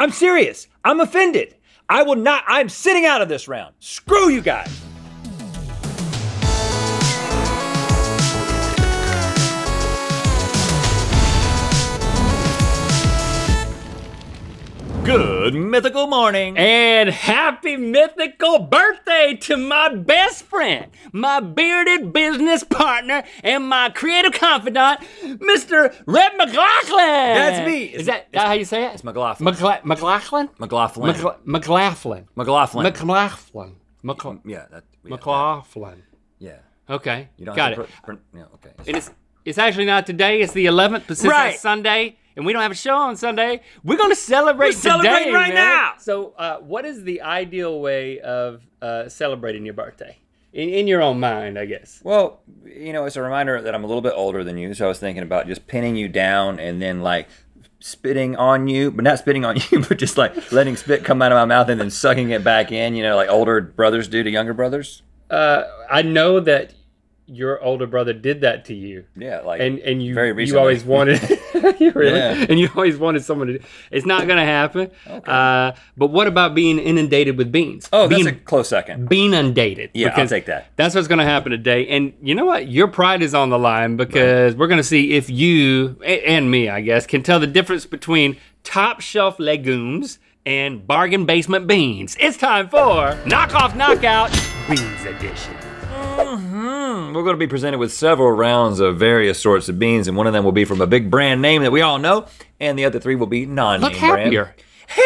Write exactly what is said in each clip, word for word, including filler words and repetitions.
I'm serious. I'm offended. I will not, I'm sitting out of this round. Screw you guys. Good Mythical Morning. And happy mythical birthday to my best friend, my bearded business partner, and my creative confidant, Mister Red McLaughlin. That's me. Is that it's, how you say it? It's McLaughlin. McLa McLaughlin? McLaughlin. McLa McLaughlin. McLaughlin. McLaughlin. McLaughlin. Yeah, that, yeah, McLaughlin. Yeah. Okay, you don't got it. Yeah, okay. It is, it's actually not today, it's the eleventh, but since right. It's Sunday, and we don't have a show on Sunday, we're gonna celebrate we're today, celebrating right man. now. So uh, what is the ideal way of uh, celebrating your birthday? In, in your own mind, I guess. Well, you know, it's a reminder that I'm a little bit older than you, so I was thinking about just pinning you down and then like spitting on you, but not spitting on you, but just like letting spit come out of my mouth and then sucking it back in, you know, like older brothers do to younger brothers. Uh, I know that your older brother did that to you. Yeah, like and and you very recently. You always wanted you really yeah. and you always wanted someone to. It's not gonna happen. Okay. Uh, but what about being inundated with beans? Oh, being, that's a close second. Bean undated. Yeah, I'll take that. That's what's gonna happen today. And you know what? Your pride is on the line because right. we're gonna see if you and me, I guess, can tell the difference between top shelf legumes and bargain basement beans. It's time for knockoff knockout beans edition. Mm-hmm. We're gonna be presented with several rounds of various sorts of beans, and one of them will be from a big brand name that we all know, and the other three will be non-name brand. Look happier. Hey,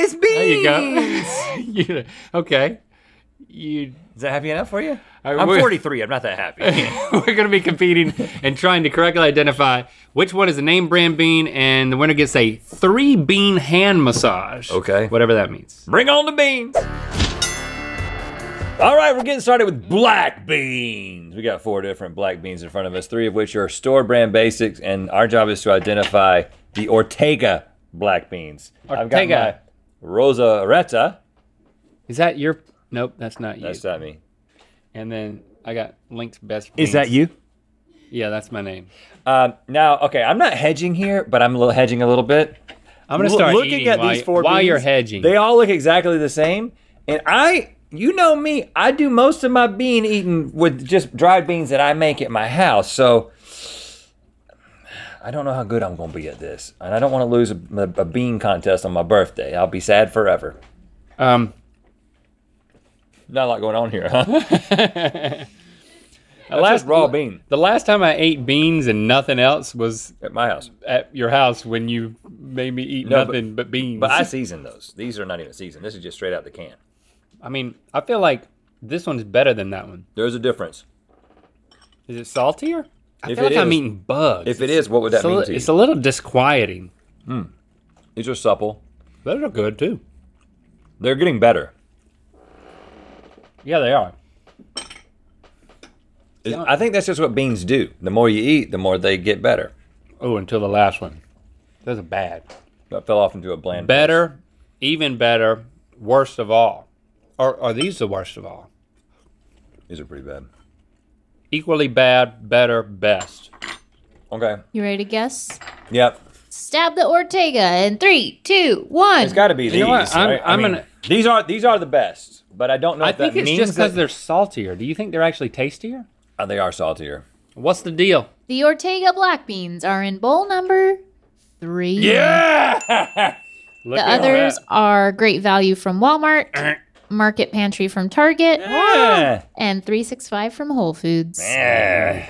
it's beans! There you go. Okay. You, is that happy enough for you? Right, I'm forty-three, I'm not that happy. We're gonna be competing and trying to correctly identify which one is a name brand bean, and the winner gets a three bean hand massage. Okay. Whatever that means. Bring on the beans! All right, we're getting started with black beans. We got four different black beans in front of us, three of which are store brand basics, and our job is to identify the Ortega black beans. Ortega. I've got my Rosarita. Is that your, nope, that's not you. That's not me. And then I got Link's best beans. Is that you? Yeah, that's my name. Um, now, okay, I'm not hedging here, but I'm a little hedging a little bit. I'm gonna start looking at these four beans. While you're hedging. They all look exactly the same, and I, you know me, I do most of my bean eating with just dried beans that I make at my house, so I don't know how good I'm gonna be at this, and I don't wanna lose a, a bean contest on my birthday. I'll be sad forever. Um, Not a lot going on here, huh? That's last, just raw bean. The last time I ate beans and nothing else was- At my house. At your house when you made me eat no, nothing but, but beans. But I season those. These are not even seasoned. This is just straight out the can. I mean, I feel like this one's better than that one. There's a difference. Is it saltier? I if feel it like is, I'm eating bugs. If it is, what would that mean to you? It's a little disquieting. Mm. These are supple. Those are good too. They're getting better. Yeah, they are. I think that's just what beans do. The more you eat, the more they get better. Oh, until the last one. Those are bad. That fell off into a bland Better, place. Even better, worst of all. Are, are these the worst of all? These are pretty bad. Equally bad, better, best. Okay. You ready to guess? Yep. Stab the Ortega in three, two, one. It's gotta be you these, know what? I'm, right? I'm I mean, gonna... These are, these are the best, but I don't know I if that means I think it's just because that... they're saltier. Do you think they're actually tastier? Uh, they are saltier. What's the deal? The Ortega black beans are in bowl number three. Yeah! Look the others are Great Value from Walmart. Market Pantry from Target, yeah. and three sixty-five from Whole Foods. Yeah.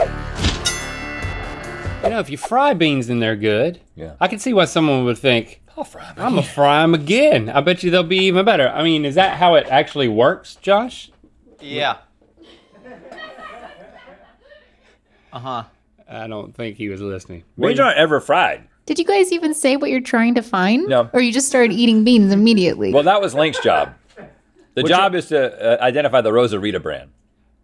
You know, if you fry beans in there good, yeah. I can see why someone would think, I'll fry them I'm gonna fry them again. I bet you they'll be even better. I mean, is that how it actually works, Josh? Yeah. Uh-huh. I don't think he was listening. Beans aren't ever fried. Did you guys even say what you're trying to find? No. Or you just started eating beans immediately? Well, that was Link's job. The What's job your, is to uh, identify the Rosarita brand.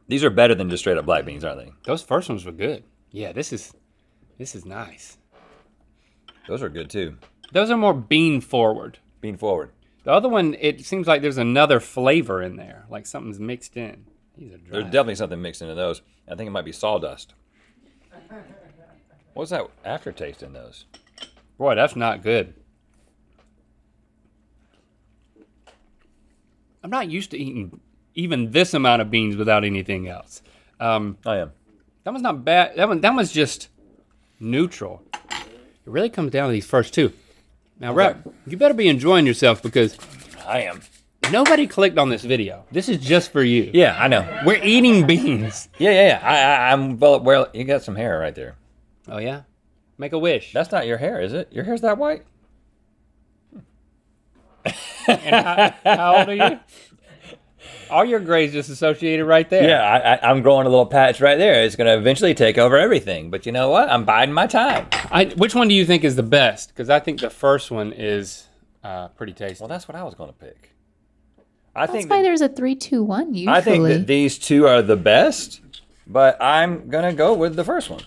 These are better than just straight up black beans, aren't they? Those first ones were good. Yeah, this is, this is nice. Those are good too. Those are more bean forward. Bean forward. The other one, it seems like there's another flavor in there, like something's mixed in. These are dry. There's definitely something mixed into those. I think it might be sawdust. What's that aftertaste in those? Boy, that's not good. I'm not used to eating even this amount of beans without anything else. Um, I am. That one's not bad. That one, that one's just neutral. It really comes down to these first two. Now, Rhett, okay. You better be enjoying yourself because I am. Nobody clicked on this video. This is just for you. Yeah, I know. We're eating beans. Yeah, yeah, yeah. I, I, I'm well, well, you got some hair right there. Oh yeah? Make a wish. That's not your hair, is it? Your hair's that white? And how, how old are you? All your gray's just associated right there. Yeah, I, I, I'm growing a little patch right there. It's gonna eventually take over everything, but you know what? I'm biding my time. I, which one do you think is the best? Because I think the first one is uh, pretty tasty. Well, that's what I was gonna pick. I that's think why that, there's a three, two, one usually. I think that these two are the best, but I'm gonna go with the first one.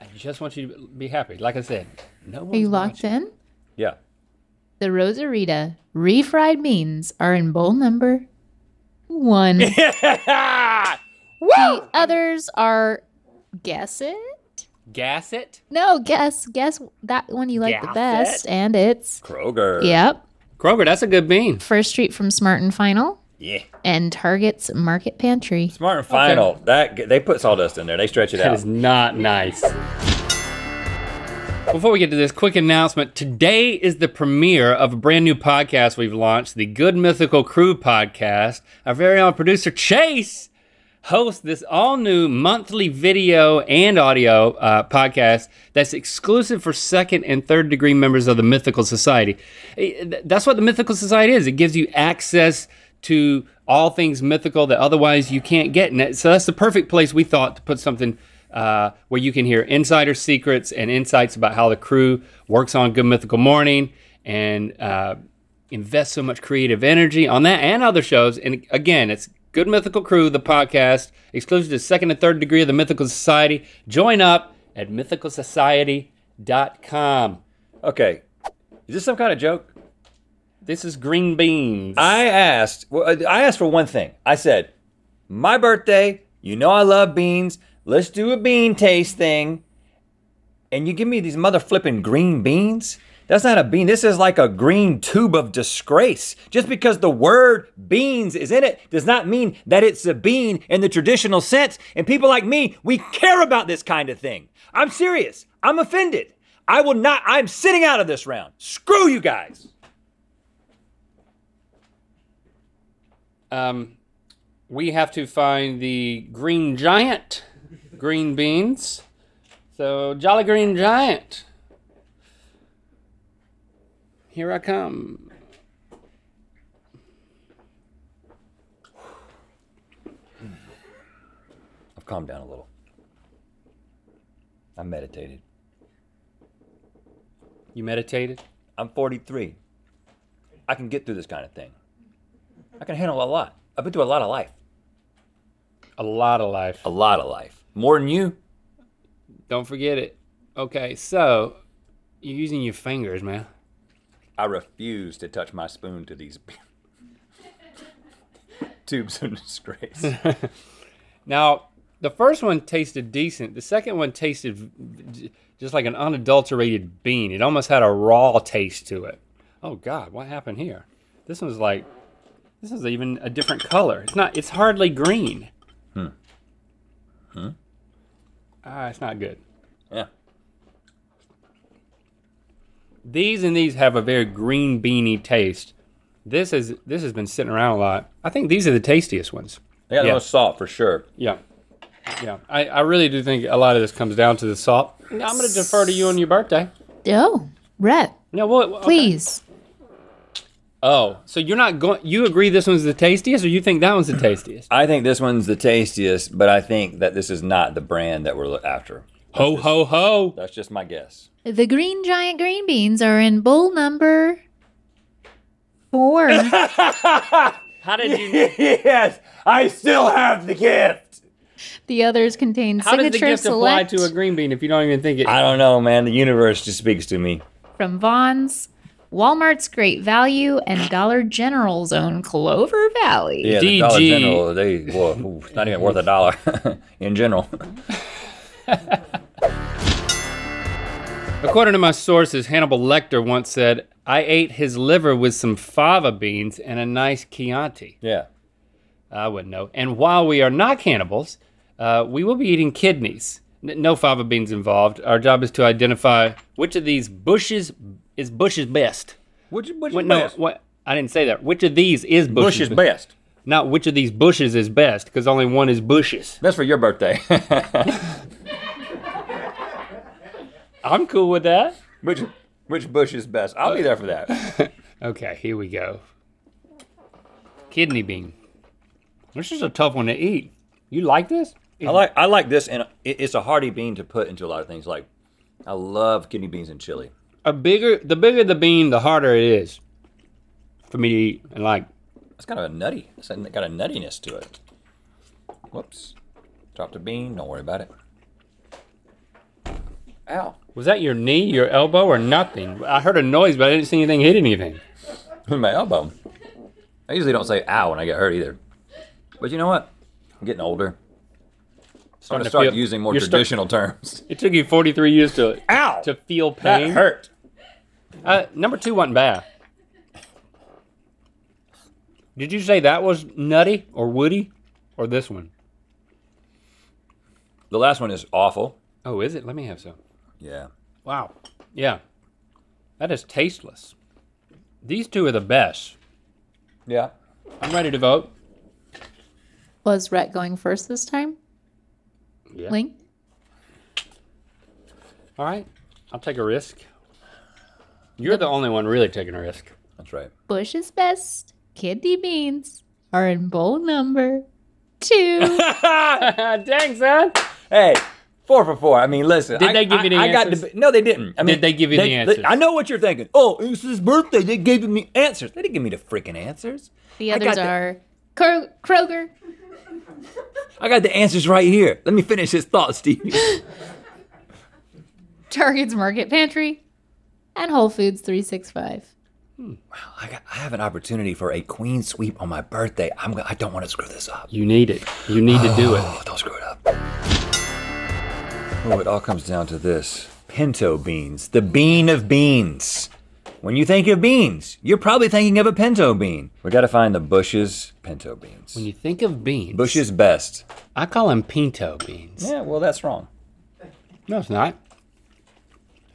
I just want you to be happy. Like I said, no one's Are you locked watching. in? Yeah. The Rosarita refried beans are in bowl number one. Yeah! Woo! The others are, guess it? Guess it? No, guess, guess that one you like guess the best, it? and it's Kroger. Yep. Kroger, that's a good bean. First Street from Smart and Final. Yeah. And Target's Market Pantry. Smart and Final, okay. that they put sawdust in there. They stretch it that out. That is not nice. Before we get to this, quick announcement. Today is the premiere of a brand new podcast we've launched, the Good Mythical Crew podcast. Our very own producer, Chase, hosts this all new monthly video and audio uh, podcast that's exclusive for second and third degree members of the Mythical Society. That's what the Mythical Society is. It gives you access to all things mythical that otherwise you can't get. And so that's the perfect place we thought to put something uh, where you can hear insider secrets and insights about how the crew works on Good Mythical Morning and uh, invest so much creative energy on that and other shows. And again, it's Good Mythical Crew, the podcast, exclusive to second and third degree of the Mythical Society. Join up at mythical society dot com. Okay, is this some kind of joke? This is green beans. I asked, well, I asked for one thing. I said, my birthday, you know I love beans, let's do a bean taste thing, and you give me these mother flipping green beans? That's not a bean, this is like a green tube of disgrace. Just because the word beans is in it does not mean that it's a bean in the traditional sense. And people like me, we care about this kind of thing. I'm serious, I'm offended. I will not, I'm sitting out of this round. Screw you guys. Um, we have to find the Green Giant, green beans. So Jolly Green Giant. Here I come. I've calmed down a little. I meditated. You meditated? I'm forty-three. I can get through this kind of thing. I can handle a lot. I've been through a lot of life. A lot of life. A lot of life. More than you. Don't forget it. Okay, so you're using your fingers, man. I refuse to touch my spoon to these tubes of disgrace. Now, the first one tasted decent. The second one tasted just like an unadulterated bean. It almost had a raw taste to it. Oh God, what happened here? This one's like, this is even a different color. It's not, it's hardly green. Hmm. Hmm? Ah, it's not good. Yeah. These and these have a very green beany taste. This is this has been sitting around a lot. I think these are the tastiest ones. They got yeah. the most salt for sure. Yeah, yeah. I, I really do think a lot of this comes down to the salt. I'm gonna defer to you on your birthday. Oh, Rhett. No, well, okay. Please. Oh, so you're not going, you agree this one's the tastiest or you think that one's the tastiest? I think this one's the tastiest, but I think that this is not the brand that we're after. That's ho, just, ho, ho. That's just my guess. The Green Giant green beans are in bowl number four. How did you know? Yes, I still have the gift. The others contain Signature Select. How does the gift apply to a green bean if you don't even think it? I don't know, man. The universe just speaks to me. From Vaughn's, Walmart's Great Value, and Dollar General's own Clover Valley. Yeah, the D G. Dollar General, they, whoa, it's not even worth a dollar in general. According to my sources, Hannibal Lecter once said, I ate his liver with some fava beans and a nice Chianti. Yeah. I wouldn't know. And while we are not cannibals, uh, we will be eating kidneys. N no fava beans involved. Our job is to identify which of these Bush's is Bush's best. Which, which what, is no, best? What, I didn't say that. Which of these is Bush's, Bush's best? best? Not which of these Bush's is best, because only one is Bush's. That's for your birthday. I'm cool with that. Which which Bush is best? I'll be there for that. Okay, here we go. Kidney bean. This is a tough one to eat. You like this? I like I like this, and it, it's a hearty bean to put into a lot of things. Like, I love kidney beans and chili. A bigger, the bigger the bean, the harder it is for me to eat, and like. It's kind of a nutty. It's got a nuttiness to it. Whoops! Dropped a bean. Don't worry about it. Ow. Was that your knee, your elbow, or nothing? I heard a noise, but I didn't see anything hit anything. My elbow. I usually don't say ow when I get hurt either. But you know what? I'm getting older. Starting to start feel, using more traditional terms. It took you forty-three years to, ow, to feel pain. That hurt. Uh, number two wasn't bad. Did you say that was nutty or woody or this one? The last one is awful. Oh, is it? Let me have some. Yeah. Wow. Yeah. That is tasteless. These two are the best. Yeah. I'm ready to vote. Was Rhett going first this time? Yeah. Link? All right. I'll take a risk. You're the, the only one really taking a risk. That's right. Bush's best kidney beans are in bowl number two. Dang, son. Hey. Four for four. I mean, listen. Did I, they give you the I, answers? I got no, they didn't. I mean, did they give you they, the answers? They, I know what you're thinking. Oh, it's his birthday. They gave me answers. They didn't give me the freaking answers. The others are the, Kroger. I got the answers right here. Let me finish his thought, Steve. Target's Market Pantry and Whole Foods three sixty-five. Hmm. Wow, I, got, I have an opportunity for a queen sweep on my birthday. I'm. I don't want to screw this up. You need it. You need oh, to do it. Don't screw it up. Oh, it all comes down to this. Pinto beans, the bean of beans. When you think of beans, you're probably thinking of a pinto bean. We gotta find the Bush's pinto beans. When you think of beans. Bush's best. I call them pinto beans. Yeah, well that's wrong. No, it's not.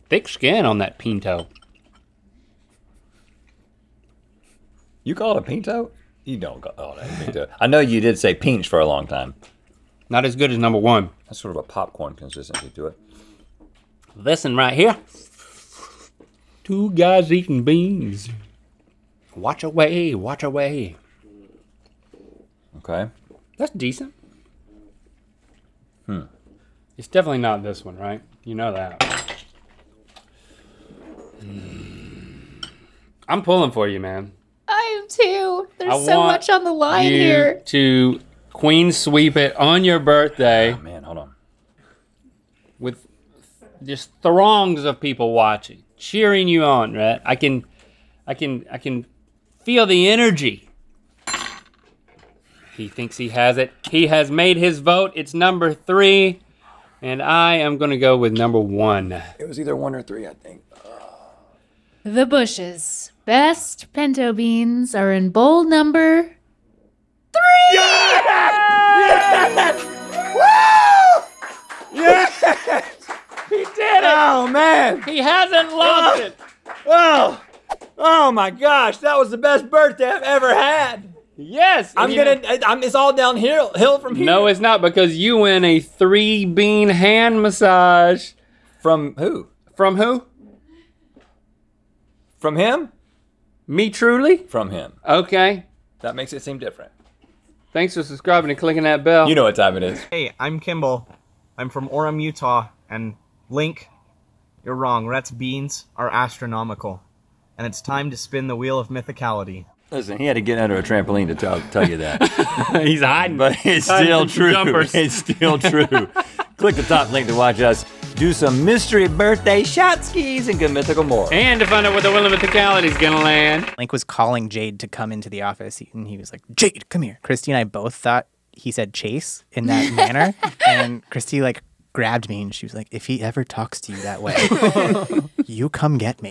Thick skin on that pinto. You call it a pinto? You don't call it a pinto. I know you did say pinch for a long time. Not as good as number one. That's sort of a popcorn consistency to it. This one right here. Two guys eating beans. Watch away, watch away. Okay. That's decent. Hmm. It's definitely not this one, right? You know that. Mm. I'm pulling for you, man. I am too. There's I so much on the line you here. To queen sweep it on your birthday. Oh man, hold on. With just throngs of people watching, cheering you on, right? I can, I can, I can feel the energy. He thinks he has it. He has made his vote. It's number three, and I am gonna go with number one. It was either one or three, I think. Oh. The Bush's best pinto beans are in bowl number three! Yes! Yes! Woo! Yes! He did it! Oh, man! He hasn't lost oh. it! Oh! Oh my gosh, that was the best birthday I've ever had! Yes! I'm gonna, know. I'm, it's all downhill hill from here. No, it's not, because you win a three bean hand massage. From who? From who? From him? Me truly? From him. Okay. That makes it seem different. Thanks for subscribing and clicking that bell. You know what time it is. Hey, I'm Kimball. I'm from Orem, Utah, and Link, you're wrong. Rhett's beans are astronomical, and it's time to spin the wheel of mythicality. Listen, he had to get under a trampoline to tell, tell you that. He's hiding, but it's still true. Jumpers. It's still true. Click the top link to watch us do some mystery birthday shot skis and Good Mythical More. And to find out where the Wheel of Mythicality is gonna land. Link was calling Jade to come into the office and he was like, Jade, come here. Christy and I both thought he said Chase in that manner. And Christy like grabbed me and she was like, if he ever talks to you that way, you come get me.